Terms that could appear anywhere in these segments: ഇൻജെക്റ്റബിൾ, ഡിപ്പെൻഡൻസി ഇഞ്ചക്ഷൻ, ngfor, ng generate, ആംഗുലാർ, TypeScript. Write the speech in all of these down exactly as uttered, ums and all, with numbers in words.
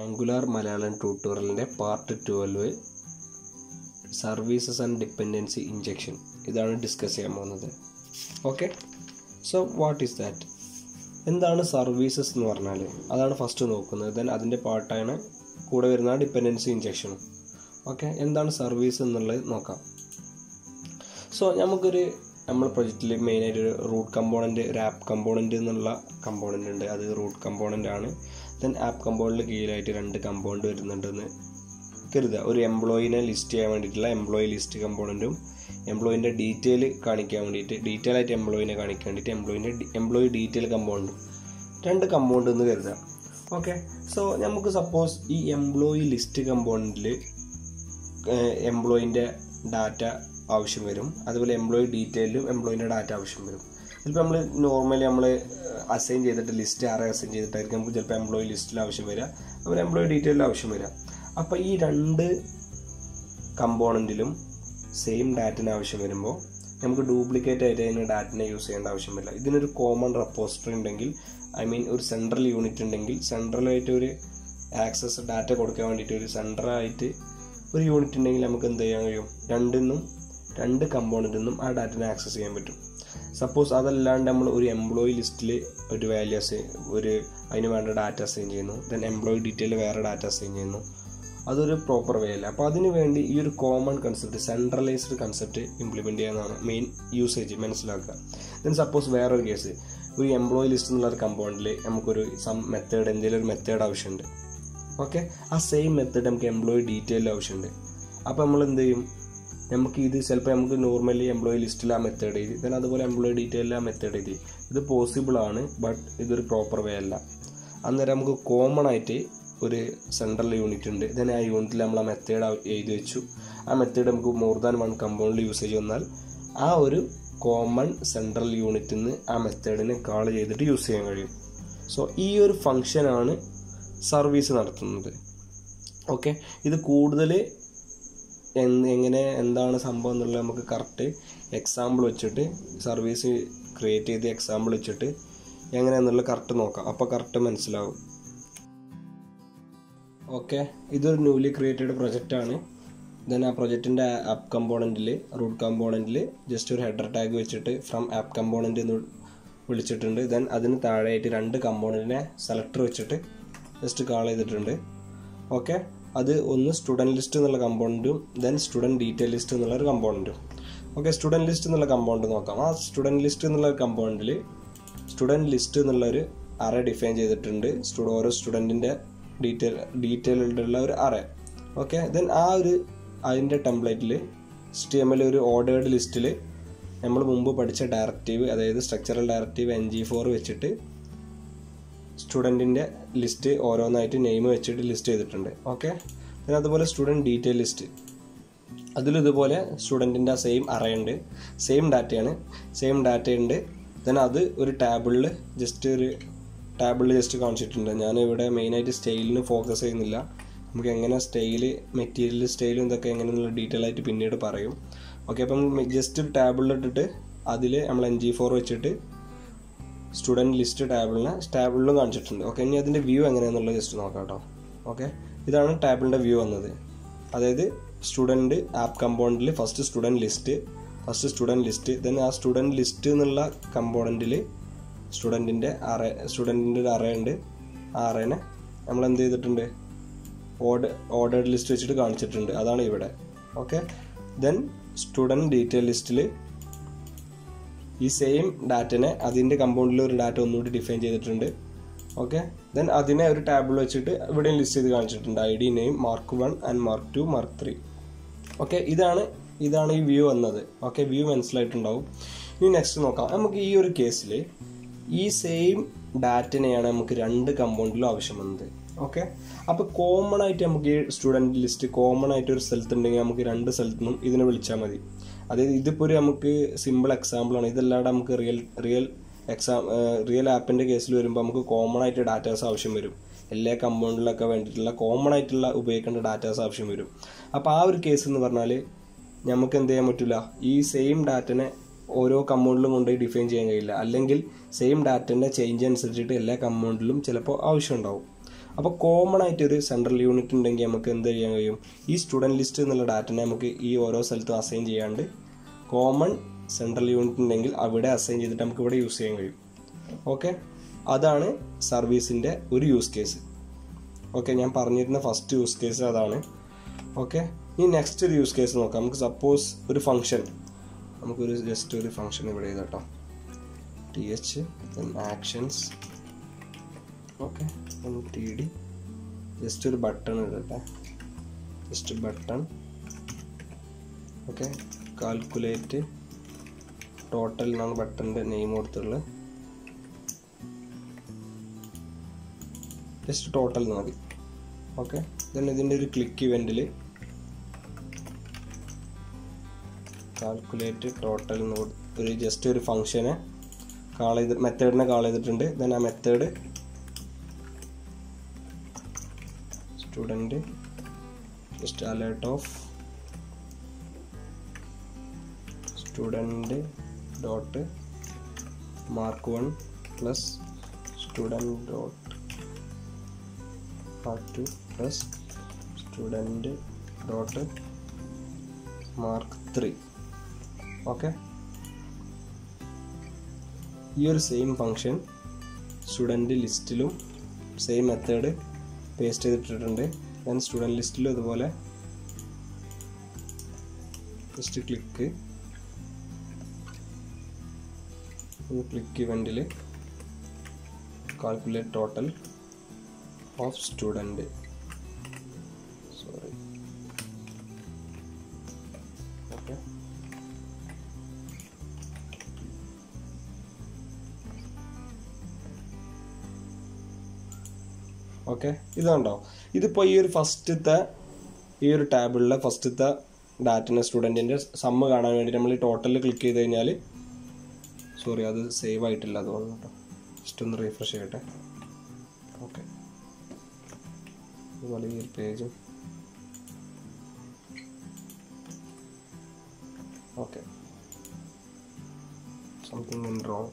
ആംഗുലാർ Malayalam ട്യൂട്ടോറിയലിൻ്റെ part twelve services and ഡിപ്പെൻഡൻസി ഇഞ്ചക്ഷൻ ഇതാണ് discuss ചെയ്യാൻ പോകുന്നത്. Okay, so what is that? എന്താണ് സർവീസസ് എന്ന് പറഞ്ഞാൽ അതാണ് ഫസ്റ്റ് നോക്കുന്നത്. ദെൻ അതിൻ്റെ പാർട്ടാണ് കൂടെ വരുന്ന ഡിപ്പെൻഡൻസി ഇഞ്ചക്ഷനും. ഓക്കെ, എന്താണ് സർവീസ് എന്നുള്ളത് നോക്കാം. സോ നമുക്കൊരു നമ്മുടെ പ്രൊജക്റ്റിൽ മെയിനായിട്ട് ഒരു റൂട്ട് കമ്പോണൻറ്റ്, ഒരു ആപ്പ് കമ്പോണൻറ്റ് എന്നുള്ള കമ്പോണൻ്റ് ഉണ്ട്. അത് റൂട്ട് കമ്പോണൻ്റ് ആണ്. ദെൻ ആപ്പ് കമ്പോണൻറ്റിന് കീഴിലായിട്ട് രണ്ട് കമ്പോണൻറ്റ് വരുന്നുണ്ടെന്ന് കരുതുക. ഒരു എംപ്ലോയിനെ ലിസ്റ്റ് ചെയ്യാൻ വേണ്ടിയിട്ടുള്ള എംപ്ലോയി ലിസ്റ്റ് കമ്പോണൻറ്റും എംപ്ലോയിൻ്റെ ഡീറ്റെയിൽ കാണിക്കാൻ വേണ്ടിയിട്ട് ഡീറ്റെയിൽ ആയിട്ട് എംപ്ലോയിനെ കാണിക്കാൻ വേണ്ടിയിട്ട് എംപ്ലോയിൻ്റെ എംപ്ലോയി ഡീറ്റെയിൽ കമ്പോണൻറ്റും, രണ്ട് കമ്പോണൻറ്റ് എന്ന് കരുതുക. ഓക്കെ, സോ നമുക്ക് സപ്പോസ് ഈ എംപ്ലോയി ലിസ്റ്റ് കമ്പോണൻറ്റിൽ എംപ്ലോയിൻ്റെ ഡാറ്റ ആവശ്യം വരും, അതുപോലെ എംപ്ലോയി ഡീറ്റെയിലും എംപ്ലോയിൻ്റെ ഡാറ്റ ആവശ്യം വരും. ചിലപ്പോൾ നമ്മൾ നോർമലി നമ്മൾ അസൈൻ ചെയ്തിട്ട് ലിസ്റ്റ് ആരെ അസൈൻ ചെയ്തിട്ടായിരിക്കും നമുക്ക് ചിലപ്പോൾ എംപ്ലോയി ലിസ്റ്റിൽ ആവശ്യം വരിക, അതുപോലെ എംപ്ലോയി ഡീറ്റെയിലിൽ ആവശ്യം വരിക. അപ്പോൾ ഈ രണ്ട് കമ്പോണൻറ്റിലും സെയിം ഡാറ്റന് ആവശ്യം വരുമ്പോൾ നമുക്ക് ഡ്യൂപ്ലിക്കേറ്റ് ആയിട്ട് അതിന് ഡാറ്റനെ യൂസ് ചെയ്യേണ്ട ആവശ്യം വരില്ല. ഇതിനൊരു കോമൺ റെപ്പോസിറ്ററി ഉണ്ടെങ്കിൽ, ഐ മീൻ ഒരു സെൻട്രൽ യൂണിറ്റ് ഉണ്ടെങ്കിൽ, സെൻട്രലായിട്ട് ഒരു ആക്സസ് ഡാറ്റ കൊടുക്കാൻ വേണ്ടിയിട്ട് ഒരു സെൻട്രലായിട്ട് ഒരു യൂണിറ്റ് ഉണ്ടെങ്കിൽ നമുക്ക് എന്ത് ചെയ്യാൻ കഴിയും? രണ്ടിന്നും രണ്ട് കമ്പോണൻറ്റിൽ നിന്നും ആ ഡാറ്റനെ ആക്സസ് ചെയ്യാൻ പറ്റും. സപ്പോസ് അതല്ലാണ്ട് നമ്മൾ ഒരു എംപ്ലോയി ലിസ്റ്റിൽ ഒരു വാല്യൂസ് ഒരു അതിന് വേണ്ട ഡാറ്റ അസൈൻ ചെയ്യുന്നു, ദെൻ എംപ്ലോയി ഡീറ്റെയിൽ വേറെ ഡാറ്റ അസൈൻ ചെയ്യുന്നു, അതൊരു പ്രോപ്പർ വേ അല്ല. അപ്പോൾ അതിന് വേണ്ടി ഈ ഒരു common concept, centralised concept implement ചെയ്യാനാണ് മെയിൻ യൂസേജ്, മനസ്സിലാക്കുക. ദെൻ സപ്പോസ് വേറൊരു കേസ്, ഒരു എംപ്ലോയി ലിസ്റ്റ് എന്നുള്ള ഒരു കമ്പോണൻറ്റിൽ നമുക്കൊരു സം മെത്തേഡ്, എന്തെങ്കിലും ഒരു മെത്തേഡ് ആവശ്യമുണ്ട്. ഓക്കെ, ആ സെയിം മെത്തേഡ് നമുക്ക് എംപ്ലോയി ഡീറ്റെയിൽ ആവശ്യമുണ്ട്. അപ്പോൾ നമ്മൾ എന്ത് ചെയ്യും? നമുക്ക് ഇത് ചിലപ്പോൾ നമുക്ക് നോർമലി എംപ്ലോയി ലിസ്റ്റിൽ ആ മെത്തേഡ് എഴുതി, ദെൻ അതുപോലെ എംപ്ലോയി ഡീറ്റെയിലിൽ ആ മെത്തേഡ് എഴുതി. ഇത് പോസിബിളാണ്, ബട്ട് ഇതൊരു പ്രോപ്പർ വേ അല്ല. അന്നേരം നമുക്ക് കോമൺ ആയിട്ട് ഒരു സെൻട്രൽ യൂണിറ്റ് ഉണ്ട്, ദെൻ ആ യൂണിറ്റിൽ നമ്മൾ ആ മെത്തേഡ് എഴുതി വെച്ചു. ആ മെത്തേഡ് നമുക്ക് മോർ ദാൻ വൺ കമ്പോണിൽ യൂസേജ് വന്നാൽ ആ ഒരു കോമൺ സെൻട്രൽ യൂണിറ്റിൽ നിന്ന് ആ മെത്തേഡിനെ കാൾ ചെയ്തിട്ട് യൂസ് ചെയ്യാൻ കഴിയും. സോ ഈ ഒരു ഫങ്ഷനാണ് സർവീസ് നടത്തുന്നത്. ഓക്കെ, ഇത് കൂടുതൽ എങ്ങനെ എന്താണ് സംഭവം എന്നുള്ളത് നമുക്ക് കറക്റ്റ് എക്സാമ്പിൾ വെച്ചിട്ട്, സർവീസ് ക്രിയേറ്റ് ചെയ്ത് എക്സാമ്പിൾ വെച്ചിട്ട് എങ്ങനെയാണെന്നുള്ളത് കറക്റ്റ് നോക്കാം. അപ്പോൾ കറക്റ്റ് മനസ്സിലാവും. ഓക്കെ, ഇതൊരു ന്യൂലി ക്രിയേറ്റഡ് പ്രൊജക്റ്റാണ്. ദെൻ ആ പ്രൊജക്റ്റിൻ്റെ ആപ്പ് കമ്പോണൻറ്റിൽ, റൂട്ട് കമ്പോണൻറ്റിൽ ജസ്റ്റ് ഒരു ഹെഡർ ടാഗ് വെച്ചിട്ട് ഫ്രം ആപ്പ് കമ്പോണൻറ്റ് എന്ന് വിളിച്ചിട്ടുണ്ട്. ദെൻ അതിന് താഴെയായിട്ട് രണ്ട് കമ്പോണൻറ്റിനെ സെലക്ടർ വെച്ചിട്ട് ജസ്റ്റ് കാൾ ചെയ്തിട്ടുണ്ട്. ഓക്കെ, അത് ഒന്ന് സ്റ്റുഡൻറ്റ് ലിസ്റ്റ് എന്നുള്ള കമ്പോണൻറ്റും ദെൻ സ്റ്റുഡൻറ്റ് ഡീറ്റെയിൽ ലിസ്റ്റ് എന്നുള്ളൊരു കമ്പോണൻറ്റും. ഓക്കെ, സ്റ്റുഡൻറ്റ് ലിസ്റ്റ് എന്നുള്ള കമ്പോണൻറ്റ് നോക്കാം. ആ സ്റ്റുഡൻറ്റ് ലിസ്റ്റ് എന്നുള്ള കമ്പോണൻറ്റിൽ സ്റ്റുഡൻറ്റ് ലിസ്റ്റ് എന്നുള്ളൊരു അറേ ഡിഫൈൻ ചെയ്തിട്ടുണ്ട്. സ്റ്റുഡ ഓരോ സ്റ്റുഡൻറ്റിൻ്റെ ഡീറ്റെയിൽ ഡീറ്റെയിലുള്ള ഒരു അറേ. ഓക്കെ, ദെൻ ആ ഒരു അതിൻ്റെ ടെംപ്ലേറ്റിൽ എച്ച് ടി എം എൽ ഒരു ഓർഡേർഡ് ലിസ്റ്റിൽ നമ്മൾ മുമ്പ് പഠിച്ച ഡയറക്റ്റീവ്, അതായത് structural directive N G for വെച്ചിട്ട് സ്റ്റുഡൻറ്റിൻ്റെ ലിസ്റ്റ് ഓരോന്നായിട്ട് നെയിം വെച്ചിട്ട് ലിസ്റ്റ് ചെയ്തിട്ടുണ്ട്. ഓക്കെ, പിന്നെ അതുപോലെ സ്റ്റുഡൻറ്റ് ഡീറ്റെയിൽ ലിസ്റ്റ്, അതിലിതുപോലെ സ്റ്റുഡൻറ്റിൻ്റെ സെയിം അറേ ഉണ്ട്, സെയിം ഡാറ്റയാണ്, സെയിം ഡാറ്റയുണ്ട്. ദെൻ അത് ഒരു ടാബിളിൽ ജസ്റ്റ് ഒരു ടാബിളിൽ ജസ്റ്റ് കാണിച്ചിട്ടുണ്ട്. ഞാനിവിടെ മെയിനായിട്ട് സ്റ്റൈലിന് ഫോക്കസ് ചെയ്യുന്നില്ല. നമുക്ക് എങ്ങനെ സ്റ്റൈൽ, മെറ്റീരിയൽ സ്റ്റൈലും ഇതൊക്കെ എങ്ങനെയുള്ള ഡീറ്റെയിൽ ആയിട്ട് പിന്നീട് പറയും. ഓക്കെ, അപ്പം ജസ്റ്റ് ഒരു ടാബിളിലിട്ടിട്ട് അതിൽ നമ്മൾ എൻ ജി ഫോർ വെച്ചിട്ട് സ്റ്റുഡൻറ്റ് ലിസ്റ്റ് ടാബിളിനെ ടാബിളിലും കാണിച്ചിട്ടുണ്ട്. ഓക്കെ, ഇനി അതിൻ്റെ വ്യൂ എങ്ങനെയാണെന്നുള്ളത് ജസ്റ്റ് നോക്കാം കേട്ടോ. ഓക്കെ, ഇതാണ് ടാബിളിൻ്റെ വ്യൂ വന്നത്. അതായത് സ്റ്റുഡൻറ്റ് ആപ്പ് കമ്പോണൻറ്റിൽ first student list, first student list, then ആ സ്റ്റുഡൻറ്റ് ലിസ്റ്റ് എന്നുള്ള കമ്പോണൻറ്റിൽ സ്റ്റുഡൻറ്റിൻ്റെ അറേ, സ്റ്റുഡൻറ്റിൻ്റെ ഒരു അറേ ഉണ്ട്. ആ അറേനെ നമ്മൾ എന്ത് ചെയ്തിട്ടുണ്ട്? ഓർഡർ ഓർഡേർഡ് ലിസ്റ്റ് വെച്ചിട്ട് കാണിച്ചിട്ടുണ്ട്. അതാണ് ഇവിടെ. ഓക്കെ, ദെൻ സ്റ്റുഡൻറ്റ് ഡീറ്റെയിൽ ലിസ്റ്റിൽ ഈ സെയിം ഡാറ്റനെ അതിൻ്റെ കമ്പൗണ്ടിൽ ഒരു ഡാറ്റ ഒന്നുകൂടി ഡിഫൈൻ ചെയ്തിട്ടുണ്ട്. ഓക്കെ, ദെൻ അതിനെ ഒരു ടാബിൾ വെച്ചിട്ട് ഇവിടെയും ലിസ്റ്റ് ചെയ്ത് കാണിച്ചിട്ടുണ്ട്. I D, name, mark one and mark two, mark three. Okay, ഇതാണ് ഇതാണ് ഈ വ്യൂ വന്നത്. ഓക്കെ, വ്യൂ മനസ്സിലായിട്ടുണ്ടാവും. ഇനി നെക്സ്റ്റ് നോക്കാം. നമുക്ക് ഈ ഒരു കേസിൽ ഈ സെയിം ഡാറ്റനെയാണ് നമുക്ക് രണ്ട് കമ്പൗണ്ടിലും ആവശ്യം വന്നത്. ഓക്കെ, അപ്പോൾ കോമൺ ആയിട്ട് നമുക്ക് ഈ സ്റ്റുഡൻറ്റ് ലിസ്റ്റ് കോമൺ ആയിട്ട് ഒരു സ്ഥലത്തുണ്ടെങ്കിൽ നമുക്ക് രണ്ട് സ്ഥലത്തു നിന്നും ഇതിനെ വിളിച്ചാൽ മതി. അതായത് ഇതിപ്പോൾ ഒരു നമുക്ക് സിമ്പിൾ എക്സാമ്പിളാണ്. ഇതല്ലാതെ നമുക്ക് റിയൽ റിയൽ എക്സാം റിയൽ ആപ്പിൻ്റെ കേസിൽ വരുമ്പോൾ നമുക്ക് കോമൺ ആയിട്ട് ഡാറ്റാസ് ആവശ്യം വരും. എല്ലാ കമ്പൗണ്ടിലൊക്കെ വേണ്ടിയിട്ടുള്ള കോമൺ ആയിട്ടുള്ള ഉപയോഗിക്കേണ്ട ഡാറ്റാസ് ആവശ്യം വരും. അപ്പോൾ ആ ഒരു കേസ് എന്ന് പറഞ്ഞാൽ നമുക്ക് എന്ത് ചെയ്യാൻ പറ്റില്ല? ഈ സെയിം ഡാറ്റനെ ഓരോ കമ്പൗണ്ടിലും കൊണ്ടുപോയി ഡിഫൈൻ ചെയ്യാൻ കഴിയില്ല. അല്ലെങ്കിൽ സെയിം ഡാറ്റൻ്റെ ചേഞ്ച് അനുസരിച്ചിട്ട് എല്ലാ കമ്പൗണ്ടിലും ചിലപ്പോൾ ആവശ്യം ഉണ്ടാവും. അപ്പോൾ കോമൺ ആയിട്ട് ഒരു സെൻട്രൽ യൂണിറ്റ് ഉണ്ടെങ്കിൽ നമുക്ക് എന്ത് ചെയ്യാൻ കഴിയും, ഈ സ്റ്റുഡൻറ് ലിസ്റ്റ് എന്നുള്ള ഡാറ്റനെ നമുക്ക് ഈ ഓരോ സ്ഥലത്തും അസൈൻ ചെയ്യാണ്ട് കോമൺ സെൻട്രൽ യൂണിറ്റ് ഉണ്ടെങ്കിൽ അവിടെ അസൈൻ ചെയ്തിട്ട് നമുക്ക് ഇവിടെ യൂസ് ചെയ്യാൻ കഴിയും. ഓക്കെ, അതാണ് സർവീസിൻ്റെ ഒരു യൂസ് കേസ്. ഓക്കെ, ഞാൻ പറഞ്ഞിരുന്ന ഫസ്റ്റ് യൂസ് കേസ് അതാണ്. ഓക്കെ, ഇനി നെക്സ്റ്റ് ഒരു യൂസ് കേസ് നോക്കാം. നമുക്ക് സപ്പോസ് ഒരു ഫംഗ്ഷൻ, നമുക്കൊരു ജസ്റ്റ് ഒരു ഫംഗ്ഷൻ ഇവിടെ ചെയ്ത് കേട്ടോ, T H actions. Okay, T D just ഒരു ബട്ടൺ ഇടട്ടെ, just button. Okay, calculate total എന്നാണ് ബട്ടൻ്റെ നെയിം കൊടുത്തുള്ളത്, ജസ്റ്റ് ടോട്ടൽ എന്ന് മതി. ഓക്കെ, ദെൻ ഇതിൻ്റെ ഒരു ക്ലിക്ക് ഇവൻറ്റിൽ കാൽക്കുലേറ്റ് ടോട്ടൽ എന്ന് കൊടുത്ത് ഒരു ജസ്റ്റ് ഒരു ഫംഗ്ഷനെ കാൾ ചെയ്ത് മെത്തേഡിനെ കാൾ ചെയ്തിട്ടുണ്ട്. ദെൻ ആ method student just alert of student dot mark one plus student dot mark two plus student dot mark three. Okay, ഈ ഒരു സെയിം ഫംഗ്ഷൻ സ്റ്റുഡൻറ്റ് ലിസ്റ്റിലും സെയിം മെത്തേഡ് പേസ്റ്റ് ചെയ്തിട്ടിട്ടുണ്ട്. ഞാൻ സ്റ്റുഡൻറ്റ് ലിസ്റ്റിലും അതുപോലെ ജസ്റ്റ് ക്ലിക്ക് ക്ലിക്ക് ഇവൻറ്റിൽ calculate total of student sorry okay okay ഇതുണ്ടോ, ഇതിപ്പോൾ ഈ ഒരു ഫസ്റ്റത്തെ ഈ ഒരു ടാബിളിലെ ഫസ്റ്റത്തെ ഡാറ്റനെ സ്റ്റുഡൻറ്റിൻ്റെ സമ്മ് കാണാൻ വേണ്ടി നമ്മൾ ഈ ടോട്ടലിൽ ക്ലിക്ക് ചെയ്ത് കഴിഞ്ഞാൽ, സോറി അത് സേവ് ആയിട്ടില്ല അതുകൊണ്ട് കേട്ടോ, ജസ്റ്റ് ഒന്ന് റീഫ്രഷ് ചെയ്യട്ടെ. ഓക്കെ, അതുപോലെ ഈ ഒരു പേജും. ഓക്കെ, സംതിങ് ഇൻ റോങ്,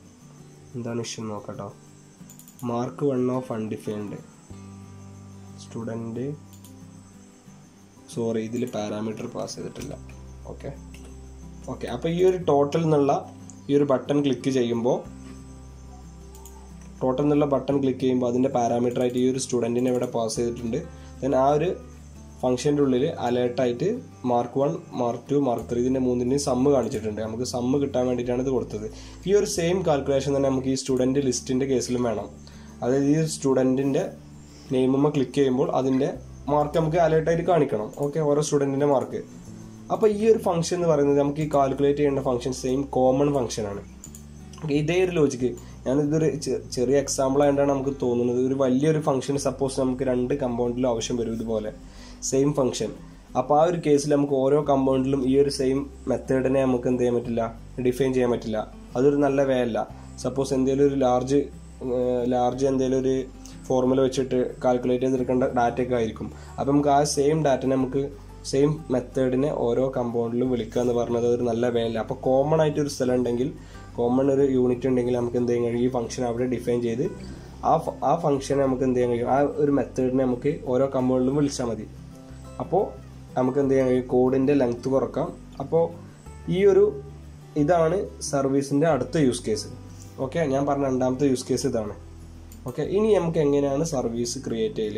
എന്താണ് ഇഷ്യൂ നോക്കട്ടോ. Mark one of undefined student, sorry ഇതിൽ പാരാമീറ്റർ പാസ് ചെയ്തിട്ടില്ല. ഓക്കെ ഓക്കെ അപ്പോൾ ഈ ഒരു ടോട്ടൽ എന്നുള്ള ഈ ഒരു ബട്ടൺ ക്ലിക്ക് ചെയ്യുമ്പോൾ, ടോട്ടൽ എന്നുള്ള ബട്ടൺ ക്ലിക്ക് ചെയ്യുമ്പോൾ അതിൻ്റെ പാരാമീറ്ററായിട്ട് ഈ ഒരു സ്റ്റുഡൻറ്റിനെ ഇവിടെ പാസ് ചെയ്തിട്ടുണ്ട്. ദെൻ ആ ഒരു ഫംഗ്ഷൻ്റെ ഉള്ളിൽ അലേർട്ടായിട്ട് mark one mark two mark three ഇതിൻ്റെ മൂന്നിൻ്റെയും സമ്മ് കാണിച്ചിട്ടുണ്ട്. നമുക്ക് സമ്മ് കിട്ടാൻ വേണ്ടിയിട്ടാണ് ഇത് കൊടുത്തത്. ഈ ഒരു സെയിം കാൽക്കുലേഷൻ തന്നെ നമുക്ക് ഈ സ്റ്റുഡൻറ്റ് ലിസ്റ്റിൻ്റെ കേസിലും വേണം. അതായത് ഈ സ്റ്റുഡൻറ്റിൻ്റെ നെയിമുമ്മ ക്ലിക്ക് ചെയ്യുമ്പോൾ അതിൻ്റെ മാർക്ക് നമുക്ക് അലേർട്ടായിട്ട് കാണിക്കണം. ഓക്കെ, ഓരോ സ്റ്റുഡൻറ്റിൻ്റെ മാർക്ക്. അപ്പോൾ ഈ ഒരു ഫംഗ്ഷൻ എന്ന് പറയുന്നത് നമുക്ക് ഈ കാൽക്കുലേറ്റ് ചെയ്യേണ്ട ഫംഗ്ഷൻ സെയിം കോമൺ ഫംഗ്ഷനാണ്. ഇതേ ഒരു ലോജിക്ക് ഞാനിതൊരു ചെറിയ എക്സാമ്പിൾ ആയിട്ടാണ് നമുക്ക് തോന്നുന്നത്. ഒരു വലിയൊരു ഫംഗ്ഷൻ സപ്പോസ് നമുക്ക് രണ്ട് കമ്പൗണ്ടിലും ആവശ്യം വരും, ഇതുപോലെ സെയിം ഫംഗ്ഷൻ. അപ്പോൾ ആ ഒരു കേസിൽ നമുക്ക് ഓരോ കമ്പൗണ്ടിലും ഈ ഒരു സെയിം മെത്തേഡിനെ നമുക്ക് എന്ത് ചെയ്യാൻ പറ്റില്ല, ഡിഫൈൻ ചെയ്യാൻ പറ്റില്ല. അതൊരു നല്ല വേ അല്ല. സപ്പോസ് എന്തെങ്കിലും ഒരു ലാർജ് ലാർജ് എന്തെങ്കിലും ഒരു ഫോർമുല വെച്ചിട്ട് കാൽക്കുലേറ്റ് ചെയ്തെടുക്കേണ്ട ഡാറ്റയൊക്കെ ആയിരിക്കും. അപ്പം നമുക്ക് ആ സെയിം ഡാറ്റനെ നമുക്ക് സെയിം മെത്തേഡിനെ ഓരോ കമ്പൗണ്ടിലും വിളിക്കുക എന്ന് പറഞ്ഞത് ഒരു നല്ല വേ അല്ല. അപ്പോൾ കോമൺ ആയിട്ടൊരു സ്ഥലം ഉണ്ടെങ്കിൽ, കോമൺ ഒരു യൂണിറ്റ് ഉണ്ടെങ്കിൽ നമുക്ക് എന്ത് ചെയ്യാൻ കഴിയും, ഈ ഫംഗ്ഷൻ അവിടെ ഡിഫൈൻ ചെയ്ത് ആ ആ ഫംഗ്ഷനെ നമുക്ക് എന്ത് ചെയ്യാൻ കഴിയും, ആ ഒരു മെത്തേഡിനെ നമുക്ക് ഓരോ കമ്പൗണ്ടിലും വിളിച്ചാൽ മതി. അപ്പോൾ നമുക്ക് എന്ത് ചെയ്യാൻ കഴിയും, കോഡിൻ്റെ ലെങ്ത്ത് കുറക്കാം. അപ്പോൾ ഈ ഒരു ഇതാണ് സർവീസിൻ്റെ അടുത്ത യൂസ് കേസ്. ഓക്കെ, ഞാൻ പറഞ്ഞ രണ്ടാമത്തെ യൂസ് കേസ് ഇതാണ്. ഓക്കെ, ഇനി നമുക്ക് എങ്ങനെയാണ് സർവീസ് ക്രിയേറ്റ് ചെയ്യൽ,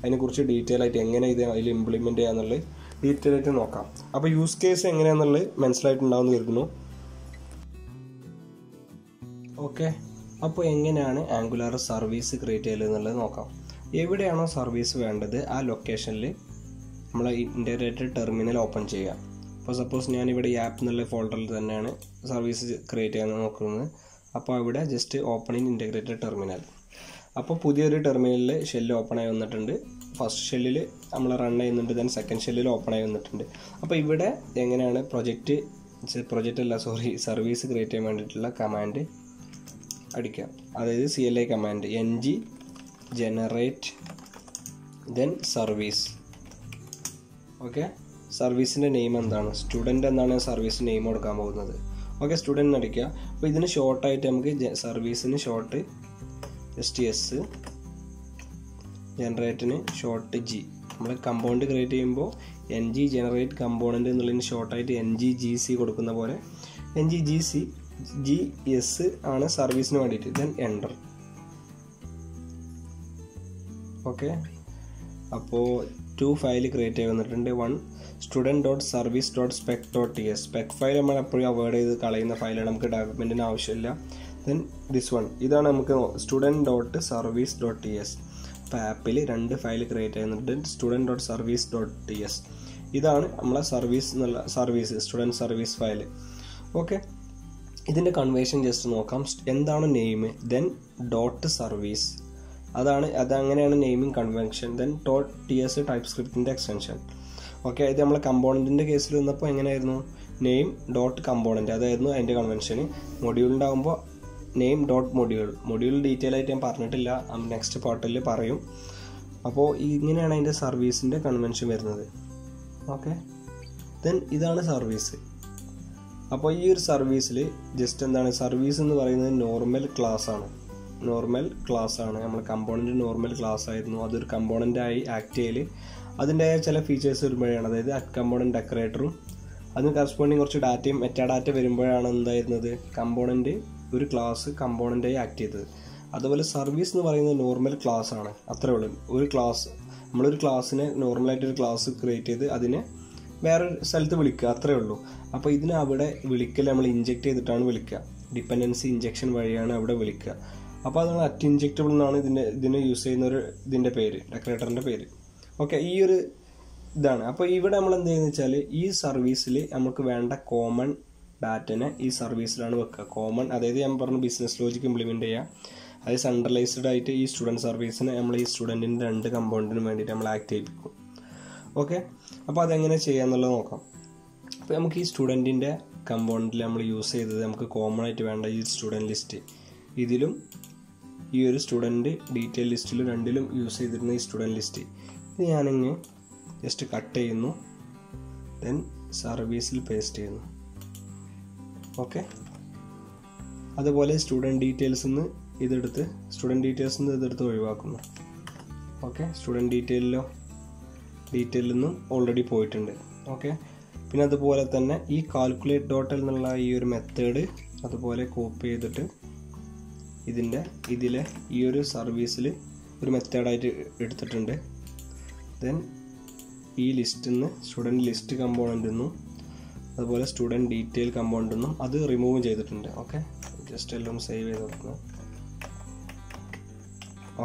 അതിനെക്കുറിച്ച് ഡീറ്റെയിൽ ആയിട്ട് എങ്ങനെ ഇത് അതിൽ ഇംപ്ലിമെൻ്റ് ചെയ്യാന്നുള്ളത് ഡീറ്റെയിൽ ആയിട്ട് നോക്കാം. അപ്പോൾ യൂസ് കേസ് എങ്ങനെയാണെന്നുള്ളത് മനസ്സിലായിട്ടുണ്ടാവുമെന്ന് കരുതുന്നു. ഓക്കെ, അപ്പോൾ എങ്ങനെയാണ് ആംഗുലാർ സർവീസ് ക്രിയേറ്റ് ചെയ്യൽ എന്നുള്ളത് നോക്കാം. എവിടെയാണോ സർവീസ് വേണ്ടത് ആ ലൊക്കേഷനിൽ നമ്മൾ ഇൻ്റഗ്രേറ്റഡ് ടെർമിനൽ ഓപ്പൺ ചെയ്യുക. അപ്പോൾ സപ്പോസ് ഞാനിവിടെ ഈ ആപ്പ് എന്നുള്ള ഫോൾഡറിൽ തന്നെയാണ് സർവീസ് ക്രിയേറ്റ് ചെയ്യാൻ നോക്കുന്നത്. അപ്പോൾ അവിടെ just open in integrated terminal. അപ്പോൾ പുതിയൊരു ടെർമിനലിൽ ഷെല്ല് ഓപ്പണായി വന്നിട്ടുണ്ട്. ഫസ്റ്റ് ഷെല്ലിൽ നമ്മൾ റൺ ചെയ്യുന്നുണ്ട്, ദെൻ സെക്കൻഡ് ഷെല്ലിൽ ഓപ്പണായി വന്നിട്ടുണ്ട്. അപ്പോൾ ഇവിടെ എങ്ങനെയാണ് പ്രൊജക്റ്റ് പ്രൊജക്റ്റ് അല്ല സോറി സർവീസ് ക്രിയേറ്റ് ചെയ്യാൻ വേണ്ടിയിട്ടുള്ള കമാൻഡ് അടിക്കുക. അതായത് C L I command N G generate then service. Okay, സർവീസിൻ്റെ നെയിം എന്താണ്, സ്റ്റുഡൻറ്റ് എന്നാണ് സർവീസ് നെയിം കൊടുക്കാൻ പോകുന്നത്. ഓക്കെ, സ്റ്റുഡൻറ്റ് അടിക്കുക. അപ്പോൾ ഇതിന് ഷോർട്ടായിട്ട് നമുക്ക് സർവീസിന് short S T S generate short G. We compound create ng generate component in short N G G C N G G C G S on a service node, then enter. Okay. Apo two file create one student dot service dot spec dot t s spec file we avoid the file then this one is student dot service dot t s app two file create student dot service dot t s this is service service student service file. Okay, this conversion just name then dot service that's the naming convention then .ts TypeScript extension. Okay, this is the component case name dot component that is the convention module name dot module module detail item partner next part le parayum appo ingane service convention. Okay, then this is service appo ee service just service normal class aanu normal class ആണ് നമ്മൾ component normal class ആയിരുന്നു അതൊരു component ആയി act ചെയ്യല് അതിന്റെ ചില features വരുമ്പോഴാണ് അതായത് കമ്പോണന്റ് ഡെക്കറേറ്ററും അതിന് കറസ്പോണ്ടിങ് കുറച്ച് ഡാറ്റയും മെറ്റാ ഡാറ്റ വരുമ്പോഴാണ് എന്തായിരുന്നത് കമ്പോണന്റ് ഒരു ക്ലാസ് കമ്പോണന്റ് ആയി ആക്ട് ചെയ്തത് അതുപോലെ സർവീസ് എന്ന് പറയുന്നത് നോർമൽ ക്ലാസ് ആണ് അത്രേ ഉള്ളൂ ഒരു ക്ലാസ് നമ്മൾ ഒരു ക്ലാസിനെ നോർമൽ ആയിട്ട് ഒരു ക്ലാസ് ക്രിയേറ്റ് ചെയ്ത് അതിനെ വേറെ സ്ഥലത്ത് വിളിക്കുക അത്രേ ഉള്ളൂ അപ്പോൾ ഇതിനെ അവിടെ വിളിക്കൽ നമ്മൾ ഇൻജെക്റ്റ് ചെയ്തിട്ടാണ് വിളിക്കുക ഡിപെൻഡൻസി ഇൻജെക്ഷൻ വഴിയാണ് അവിടെ വിളിക്കുക. അപ്പോൾ അതാണ് അറ്റ് ഇൻജെക്റ്റബിൾ എന്നാണ് ഇതിൻ്റെ ഇതിനെ യൂസ് ചെയ്യുന്ന ഒരു ഇതിൻ്റെ പേര് ഡെക്കറേറ്ററിൻ്റെ പേര്. ഓക്കെ, ഈ ഒരു ഇതാണ്. അപ്പോൾ ഇവിടെ നമ്മൾ എന്ത് ചെയ്യുന്നത് വെച്ചാൽ ഈ സർവീസിൽ നമുക്ക് വേണ്ട കോമൺ ഡാറ്റനെ ഈ സർവീസിലാണ് വെക്കുക. കോമൺ അതായത് ഞാൻ പറഞ്ഞു ബിസിനസ് ലോജിക്ക് ഇംപ്ലിമെൻറ്റ് ചെയ്യുക. അത് സെൻട്രലൈസ്ഡ് ആയിട്ട് ഈ സ്റ്റുഡൻറ്റ് സർവീസിനെ നമ്മൾ ഈ സ്റ്റുഡൻറ്റിൻ്റെ രണ്ട് കമ്പോണൻറ്റിനും വേണ്ടിയിട്ട് നമ്മൾ ആക്ട് ചെയ്യിപ്പിക്കും. ഓക്കെ, അപ്പോൾ അതെങ്ങനെ ചെയ്യാമെന്നുള്ളത് നോക്കാം. അപ്പോൾ നമുക്ക് ഈ സ്റ്റുഡൻറ്റിൻ്റെ കമ്പോണൻറ്റിൽ നമ്മൾ യൂസ് ചെയ്തത് നമുക്ക് കോമൺ ആയിട്ട് വേണ്ട ഈ സ്റ്റുഡൻറ്റ് ലിസ്റ്റ് ഇതിലും ഈ ഒരു സ്റ്റുഡൻറ്റ് ഡീറ്റെയിൽ ലിസ്റ്റിലും രണ്ടിലും യൂസ് ചെയ്തിരുന്ന ഈ സ്റ്റുഡൻറ്റ് ലിസ്റ്റ് ഇത് ഞാനിങ്ങനെ ജസ്റ്റ് കട്ട് ചെയ്യുന്നു ദെൻ സർവീസിൽ പേസ്റ്റ് ചെയ്യുന്നു. ഓക്കെ, അതുപോലെ സ്റ്റുഡൻറ്റ് ഡീറ്റെയിൽസിൽ നിന്ന് ഇതെടുത്ത് സ്റ്റുഡൻറ്റ് ഡീറ്റെയിൽസിൽ നിന്ന് ഇതെടുത്ത് ഒഴിവാക്കുന്നു. ഓക്കെ, സ്റ്റുഡൻറ്റ് ഡീറ്റെയിലോ ഡീറ്റെയിലിൽ നിന്നും ഓൾറെഡി പോയിട്ടുണ്ട്. ഓക്കെ, പിന്നെ അതുപോലെ തന്നെ ഈ കാൽക്കുലേറ്റ് ഡോട്ട് എന്നുള്ള ഈ ഒരു മെത്തേഡ് അതുപോലെ കോപ്പി ചെയ്തിട്ട് ഇതിൻ്റെ ഇതിലെ ഈ ഒരു സർവീസിൽ ഒരു മെത്തേഡായിട്ട് എടുത്തിട്ടുണ്ട്. ദെൻ ഈ ലിസ്റ്റിൽ നിന്ന് സ്റ്റുഡൻറ്റ് ലിസ്റ്റ് കമ്പോണൻ്റിൽ നിന്നും അതുപോലെ സ്റ്റുഡൻറ്റ് ഡീറ്റെയിൽ കമ്പോണൻ്റിൽ നിന്നും അത് റിമൂവ് ചെയ്തിട്ടുണ്ട്. ഓക്കെ, ജസ്റ്റ് എല്ലാം സേവ് ചെയ്ത് നോക്കുന്നു.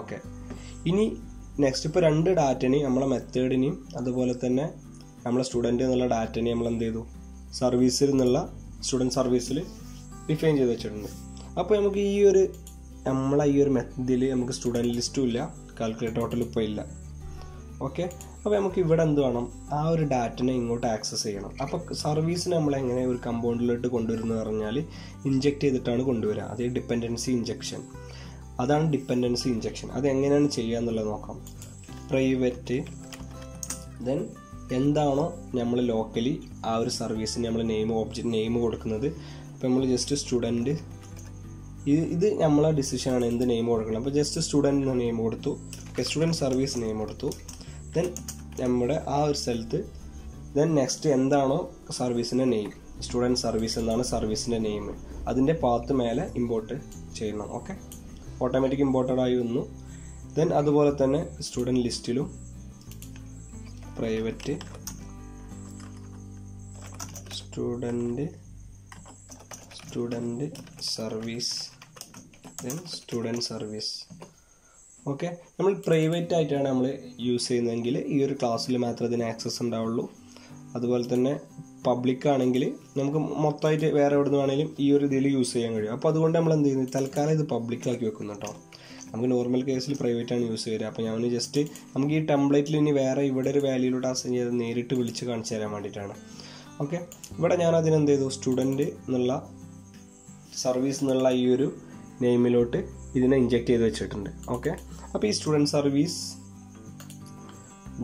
ഓക്കെ, ഇനി നെക്സ്റ്റ് ഇപ്പോൾ രണ്ട് ഡാറ്റനെയും നമ്മളെ മെത്തേഡിനെയും അതുപോലെ തന്നെ നമ്മളെ സ്റ്റുഡൻറ്റ് എന്നുള്ള ഡാറ്റനെയും നമ്മൾ എന്ത് ചെയ്തു സർവീസിൽ നിന്നുള്ള സ്റ്റുഡൻറ്റ് സർവീസിൽ ഡിഫൈൻ ചെയ്ത് വെച്ചിട്ടുണ്ട്. അപ്പോൾ നമുക്ക് ഈ ഒരു നമ്മളെ ഈ ഒരു മെത്തഡിൽ നമുക്ക് സ്റ്റുഡൻറ്റ് ലിസ്റ്റും ഇല്ല കാൽക്കുലേറ്റ് ടോട്ടൽ ഇപ്പോൾ ഇല്ല. ഓക്കെ, അപ്പോൾ നമുക്ക് ഇവിടെ എന്ത് വേണം ആ ഒരു ഡാറ്റനെ ഇങ്ങോട്ട് ആക്സസ് ചെയ്യണം. അപ്പോൾ സർവീസിന് നമ്മളെങ്ങനെ ഒരു കമ്പോണ്ടിലോട്ട് കൊണ്ടുവരുന്നത് പറഞ്ഞാൽ ഇഞ്ചെക്റ്റ് ചെയ്തിട്ടാണ് കൊണ്ടുവരിക. അതേ ഡിപ്പെൻഡൻസി ഇഞ്ചെക്ഷൻ അതാണ് ഡിപ്പെൻഡൻസി ഇഞ്ചെക്ഷൻ. അതെങ്ങനെയാണ് ചെയ്യുക എന്നുള്ളത് നോക്കാം. പ്രൈവറ്റ് ദെൻ എന്താണോ നമ്മൾ ലോക്കലി ആ ഒരു സർവീസിന് നമ്മൾ നെയിം ഓബ്ജക്റ്റ് നെയിം കൊടുക്കുന്നത് അപ്പോൾ നമ്മൾ ജസ്റ്റ് സ്റ്റുഡൻറ്റ് ഇത് ഇത് നമ്മളെ ഡിസിഷനാണ് എന്ത് നെയിം കൊടുക്കണം. അപ്പോൾ ജസ്റ്റ് സ്റ്റുഡൻറ്റ് എന്ന നെയിം കൊടുത്തു. സ്റ്റുഡൻറ്റ് സർവീസ് നെയിം കൊടുത്തു. ദെൻ നമ്മുടെ ആ ഒരു സ്ഥലത്ത് ദെൻ നെക്സ്റ്റ് എന്താണോ സർവീസിൻ്റെ നെയിം സ്റ്റുഡൻറ്റ് സർവീസ് എന്നാണ് സർവീസിൻ്റെ നെയിം അതിൻ്റെ പാത്ത് മേലെ ഇമ്പോർട്ട് ചെയ്യണം. ഓക്കെ, ഓട്ടോമാറ്റിക് ഇമ്പോർട്ടഡ് ആയി വന്നു. ദെൻ അതുപോലെ തന്നെ സ്റ്റുഡൻറ്റ് ലിസ്റ്റിലും private student student service then student service. Okay, നമ്മൾ പ്രൈവറ്റ് ആയിട്ടാണ് നമ്മൾ യൂസ് ചെയ്യുന്നതെങ്കിൽ ഈ ഒരു ക്ലാസ്സിൽ മാത്രമേ അതിന് ആക്സസ് ഉണ്ടാവുള്ളൂ. അതുപോലെ തന്നെ പബ്ലിക് ആണെങ്കിൽ നമുക്ക് മൊത്തമായിട്ട് വേറെ എവിടെ നിന്ന് വേണമെങ്കിലും ഈ ഒരു ഇതിൽ യൂസ് ചെയ്യാൻ കഴിയും. അപ്പോൾ അതുകൊണ്ട് നമ്മൾ എന്ത് ചെയ്യുന്നത് തൽക്കാലം ഇത് പബ്ലിക്കാക്കി വെക്കുന്നു കേട്ടോ. നമുക്ക് നോർമൽ കേസിൽ പ്രൈവറ്റാണ് യൂസ് ചെയ്യുക. അപ്പോൾ ഞാൻ ജസ്റ്റ് നമുക്ക് ഈ ടെംപ്ലേറ്റിൽ ഇനി വേറെ ഇവിടെ ഒരു വാല്യൂലോട്ട് അസൈൻ ചെയ്ത് നേരിട്ട് വിളിച്ച് കാണിച്ചു തരാൻ വേണ്ടിയിട്ടാണ്. ഓക്കെ, ഇവിടെ ഞാൻ അതിനെന്ത് ചെയ്തു സ്റ്റുഡൻറ്റ് എന്നുള്ള സർവീസ് എന്നുള്ള ഈ ഒരു നെയിമിലോട്ട് ഇതിനെ ഇൻജെക്റ്റ് ചെയ്ത് വെച്ചിട്ടുണ്ട്. ഓക്കെ, അപ്പോൾ ഈ student service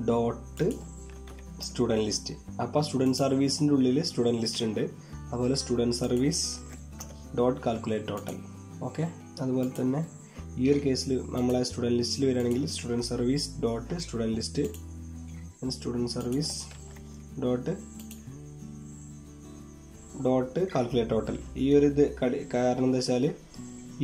dot student list അപ്പോൾ സ്റ്റുഡൻറ്റ് സർവീസിൻ്റെ ഉള്ളിൽ സ്റ്റുഡൻറ്റ് ലിസ്റ്റ് ഉണ്ട്. അതുപോലെ student service dot calculate total. Okay, അതുപോലെ തന്നെ ഈ ഈ ഒരു കേസിൽ നമ്മൾ ആ സ്റ്റുഡൻറ് ലിസ്റ്റിൽ വരികയാണെങ്കിൽ student service dot student list and student service dot dot calculate total. ഈ ഒരു ഇത് കാരണം എന്താ വെച്ചാൽ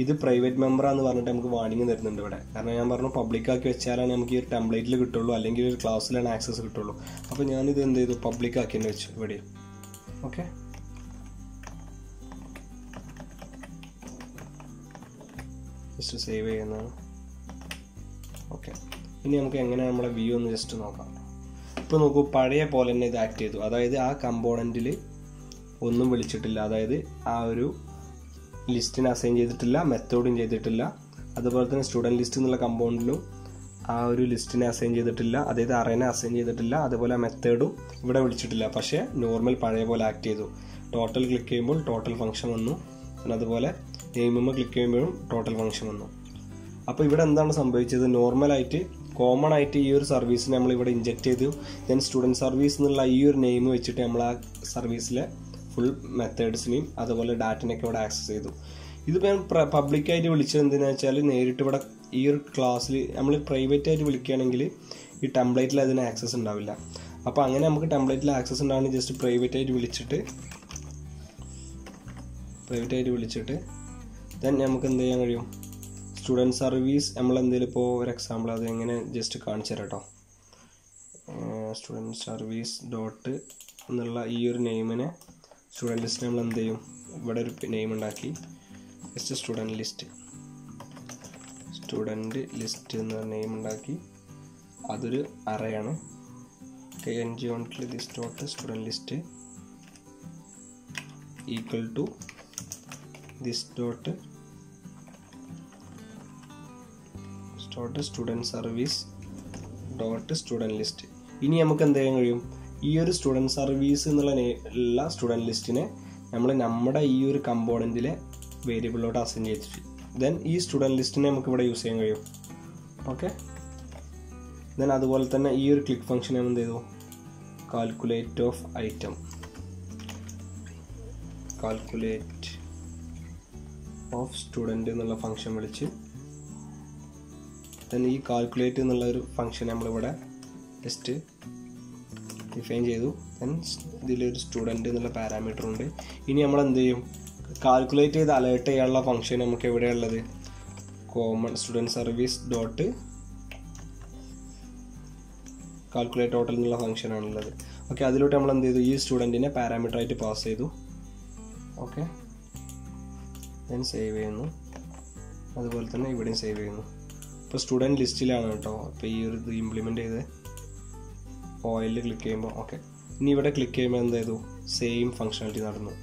ഇത് പ്രൈവറ്റ് മെമ്പറാന്ന് പറഞ്ഞിട്ട് നമുക്ക് വാണിംഗ് തരുന്നുണ്ട് ഇവിടെ. കാരണം ഞാൻ പറഞ്ഞു പബ്ലിക്കാക്കി വെച്ചാലാണ് നമുക്ക് ഈ ഒരു ടെംപ്ലേറ്റിൽ കിട്ടുള്ളൂ, അല്ലെങ്കിൽ ഒരു ക്ലാസ്സിലാണ് ആക്സസ് കിട്ടുള്ളൂ. അപ്പോൾ ഞാനിത് എന്ത് ചെയ്തു, പബ്ലിക്കാക്കി തന്നെ വെച്ചു ഇവിടെ. ഓക്കെ, ജസ്റ്റ് സേവ് ചെയ്യുന്നതാണ്. ഓക്കെ, ഇനി നമുക്ക് എങ്ങനെയാണ് നമ്മുടെ വ്യൂ ഒന്ന് ജസ്റ്റ് നോക്കാം. ഇപ്പോൾ നോക്കൂ, പഴയ പോലെ തന്നെ ഇത് ആക്ട് ചെയ്തു. അതായത് ആ കമ്പോണൻറ്റിൽ ഒന്നും വിളിച്ചിട്ടില്ല, അതായത് ആ ഒരു ലിസ്റ്റിന് അസൈൻ ചെയ്തിട്ടില്ല, മെത്തേഡും ചെയ്തിട്ടില്ല. അതുപോലെ തന്നെ സ്റ്റുഡൻറ് ലിസ്റ്റ് എന്നുള്ള കമ്പോണൻറ്റിലും ആ ഒരു ലിസ്റ്റിനെ അസൈൻ ചെയ്തിട്ടില്ല, അതായത് അറേനെ അസൈൻ ചെയ്തിട്ടില്ല. അതുപോലെ ആ മെത്തേഡും ഇവിടെ വിളിച്ചിട്ടില്ല. പക്ഷേ നോർമൽ പഴയ പോലെ ആക്ട് ചെയ്തു. ടോട്ടൽ ക്ലിക്ക് ചെയ്യുമ്പോൾ ടോട്ടൽ ഫംഗ്ഷൻ വന്നു, പിന്നെ അതുപോലെ നെയിമുമ്മ ക്ലിക്ക് ചെയ്യുമ്പോഴും ടോട്ടൽ ഫംഗ്ഷൻ വന്നു. അപ്പോൾ ഇവിടെ എന്താണ് സംഭവിച്ചത്, നോർമലായിട്ട് കോമൺ ആയിട്ട് ഈ ഒരു സർവീസിന് നമ്മൾ ഇവിടെ ഇൻജെക്റ്റ് ചെയ്തു. ദെൻ സ്റ്റുഡൻറ് സർവീസ് എന്നുള്ള ഈ ഒരു നെയിം വെച്ചിട്ട് നമ്മൾ ആ സർവീസിലെ ഫുൾ മെത്തേഡ്സിനെയും അതുപോലെ ഡാറ്റനെയൊക്കെ ഇവിടെ ആക്സസ് ചെയ്തു. ഇതിപ്പോൾ ഞാൻ പബ്ലിക്കായിട്ട് വിളിച്ചത് എന്തിനാ വെച്ചാൽ, നേരിട്ട് ഇവിടെ ഈ ഒരു ക്ലാസ്സിൽ നമ്മൾ പ്രൈവറ്റായിട്ട് വിളിക്കുകയാണെങ്കിൽ ഈ ടെംപ്ലേറ്റിൽ അതിന് ആക്സസ് ഉണ്ടാവില്ല. അപ്പോൾ അങ്ങനെ നമുക്ക് ടെംപ്ലേറ്റിൽ ആക്സസ് ഉണ്ടാവുന്ന ജസ്റ്റ് പ്രൈവറ്റായിട്ട് വിളിച്ചിട്ട് പ്രൈവറ്റായിട്ട് വിളിച്ചിട്ട് ദെൻ നമുക്ക് എന്ത് ചെയ്യാൻ കഴിയും, സ്റ്റുഡൻറ് സർവീസ് നമ്മളെന്തെങ്കിലും ഇപ്പോൾ ഒരു എക്സാമ്പിൾ അത് എങ്ങനെ ജസ്റ്റ് കാണിച്ചു തരാം കേട്ടോ. സ്റ്റുഡൻറ് സർവീസ് ഡോട്ട് എന്നുള്ള ഈ ഒരു നെയിമിനെ സ്റ്റുഡൻറ് ലിസ്റ്റ് നമ്മൾ എന്ത് ചെയ്യും, ഇവിടെ ഒരു നെയിം ഉണ്ടാക്കി just student list student list എന്ന നെയിം ഉണ്ടാക്കി അതൊരു അറയാണ്. എൻ ജി ഓൺട്ടിൽ list dot student list equal to this dot dot student service dot student list. ഇനി നമുക്ക് എന്ത് ചെയ്യാൻ കഴിയും, ഈ ഒരു സ്റ്റുഡൻറ് സർവീസ് എന്നുള്ള ഉള്ള സ്റ്റുഡൻറ് ലിസ്റ്റിനെ നമ്മൾ നമ്മുടെ ഈ ഒരു കമ്പോണൻറ്റിലെ വേരിയബിളിലോട്ട് അസൈൻ ചെയ്തിട്ട് ദെൻ ഈ സ്റ്റുഡൻറ് ലിസ്റ്റിനെ നമുക്ക് ഇവിടെ യൂസ് ചെയ്യാൻ കഴിയും. ഓക്കെ, ദെൻ അതുപോലെ തന്നെ ഈ ഒരു ക്ലിക്ക് ഫംഗ്ഷൻ എന്ത് ചെയ്തു, calculate of item calculate of student എന്നുള്ള ഫംഗ്ഷൻ വിളിച്ച് ദെൻ ഈ കാൽക്കുലേറ്റ് എന്നുള്ള ഒരു ഫംഗ്ഷൻ നമ്മളിവിടെ ജസ്റ്റ് ഡിഫൈൻ ചെയ്തു. ദെൻ ഇതിലൊരു സ്റ്റുഡൻറ് എന്നുള്ള പാരാമീറ്റർ ഉണ്ട്. ഇനി നമ്മൾ എന്ത് ചെയ്യും, കാൽക്കുലേറ്റ് ചെയ്ത് അലേർട്ട് ചെയ്യാനുള്ള ഫംഗ്ഷൻ നമുക്ക് എവിടെയുള്ളത്, common student service dot calculate total എന്നുള്ള ഫംഗ്ഷനാണുള്ളത്. ഓക്കെ, അതിലോട്ട് നമ്മൾ എന്ത് ചെയ്തു, ഈ സ്റ്റുഡൻറ്റിനെ പാരാമീറ്ററായിട്ട് പാസ് ചെയ്തു. ഓക്കെ, ദെൻ സേവ് ചെയ്യുന്നു, അതുപോലെ തന്നെ ഇവിടെയും സേവ് ചെയ്യുന്നു. ഇപ്പോൾ സ്റ്റുഡൻറ് ലിസ്റ്റിലാണ് കേട്ടോ ഇപ്പോൾ ഈ ഒരു ഇത് ഇംപ്ലിമെൻ്റ് ചെയ്ത് ഓയിലിൽ ക്ലിക്ക് ചെയ്യുമ്പോൾ. ഓക്കെ, ഇനി ഇവിടെ ക്ലിക്ക് ചെയ്യുമ്പോൾ എന്ത് ചെയ്തു, സെയിം ഫംഗ്ഷനാലിറ്റി നടന്നു.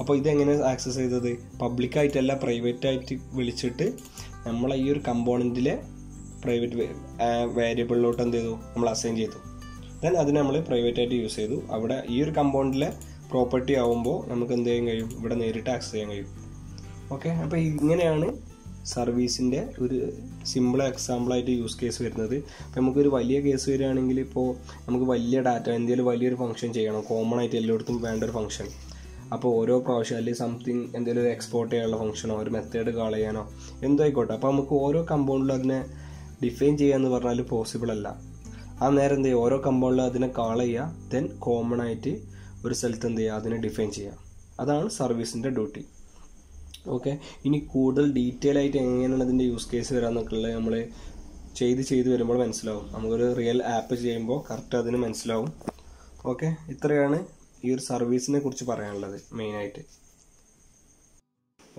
അപ്പോൾ ഇതെങ്ങനെ ആക്സസ് ചെയ്തത്, പബ്ലിക്കായിട്ടല്ല പ്രൈവറ്റായിട്ട് വിളിച്ചിട്ട് നമ്മളെ ഈ ഒരു കമ്പോണൻറ്റിലെ പ്രൈവറ്റ് വേരിയബിളിലോട്ട് എന്ത് ചെയ്തു, നമ്മൾ അസൈൻ ചെയ്തു. ദെൻ അതിന് നമ്മൾ പ്രൈവറ്റായിട്ട് യൂസ് ചെയ്തു. അവിടെ ഈ ഒരു കമ്പോണൻറ്റിലെ പ്രോപ്പർട്ടി ആവുമ്പോൾ നമുക്ക് എന്ത് ചെയ്യാൻ കഴിയും, ഇവിടെ നേരിട്ട് ആക്സസ് ചെയ്യാൻ കഴിയും. ഓക്കെ, അപ്പോൾ ഇങ്ങനെയാണ് സർവീസിൻ്റെ ഒരു സിമ്പിൾ എക്സാമ്പിളായിട്ട് യൂസ് കേസ് വരുന്നത്. അപ്പോൾ നമുക്കൊരു വലിയ കേസ് വരികയാണെങ്കിൽ ഇപ്പോൾ നമുക്ക് വലിയ ഡാറ്റ എന്തെങ്കിലും വലിയൊരു ഫംഗ്ഷൻ ചെയ്യണം, കോമൺ ആയിട്ട് എല്ലായിടത്തും വേണ്ട ഒരു ഫംഗ്ഷൻ. അപ്പോൾ ഓരോ പ്രാവശ്യം അല്ലെങ്കിൽ സംതിങ് എന്തെങ്കിലും ഒരു എക്സ്പോർട്ട് ചെയ്യാനുള്ള ഫംഗ്ഷനോ ഒരു മെത്തേഡ് കാൾ ചെയ്യാനോ എന്തോ ആയിക്കോട്ടെ, അപ്പോൾ നമുക്ക് ഓരോ കമ്പൗണ്ടിലും അതിനെ ഡിഫൈൻ ചെയ്യാമെന്ന് പറഞ്ഞാൽ പോസിബിൾ അല്ല. ആ നേരം എന്ത് ചെയ്യുക, ഓരോ കമ്പൗണ്ടിലും അതിനെ കാൾ ചെയ്യുക, ദെൻ കോമൺ ആയിട്ട് ഒരു സ്ഥലത്ത് എന്ത് ചെയ്യുക, അതിനെ ഡിഫൈൻ ചെയ്യുക. അതാണ് സർവീസിൻ്റെ ഡ്യൂട്ടി. ഓക്കെ, ഇനി കൂടുതൽ ഡീറ്റെയിൽ ആയിട്ട് എങ്ങനെയാണ് അതിൻ്റെ യൂസ് കേസ് വരാമെന്നൊക്കെ ഉള്ളത് നമ്മൾ ചെയ്ത് ചെയ്ത് വരുമ്പോൾ മനസ്സിലാവും. നമുക്കൊരു റിയൽ ആപ്പ് ചെയ്യുമ്പോൾ കറക്റ്റ് അതിന് മനസ്സിലാവും. ഓക്കെ, ഇത്രയാണ് ഈ ഒരു സർവീസിനെ കുറിച്ച് പറയാനുള്ളത് മെയിനായിട്ട്.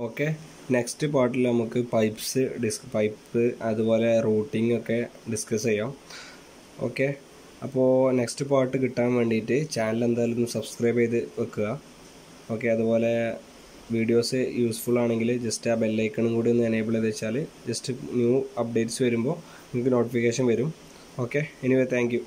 ഓക്കെ, നെക്സ്റ്റ് പാർട്ടിൽ നമുക്ക് പൈപ്പ്സ് ഡിസ് പൈപ്പ് അതുപോലെ റൂട്ടിംഗ് ഒക്കെ ഡിസ്കസ് ചെയ്യാം. ഓക്കെ, അപ്പോൾ നെക്സ്റ്റ് പാർട്ട് കിട്ടാൻ വേണ്ടിയിട്ട് ചാനൽ എന്തായാലും സബ്സ്ക്രൈബ് ചെയ്ത് വെക്കുക. ഓക്കെ, അതുപോലെ വീഡിയോസ് യൂസ്ഫുൾ ആണെങ്കിൽ ജസ്റ്റ് ആ ബെല്ലൈക്കണും കൂടി ഒന്ന് എനേബിൾ ചെയ്ത് വെച്ചാൽ ജസ്റ്റ് ന്യൂ അപ്ഡേറ്റ്സ് വരുമ്പോൾ നിങ്ങൾക്ക് നോട്ടിഫിക്കേഷൻ വരും. Okay, anyway thank U.